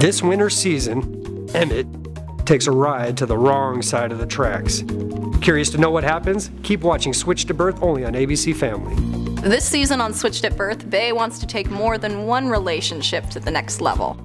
This winter season, Emmett takes a ride to the wrong side of the tracks. Curious to know what happens? Keep watching Switched at Birth only on ABC Family. This season on Switched at Birth, Bay wants to take more than one relationship to the next level.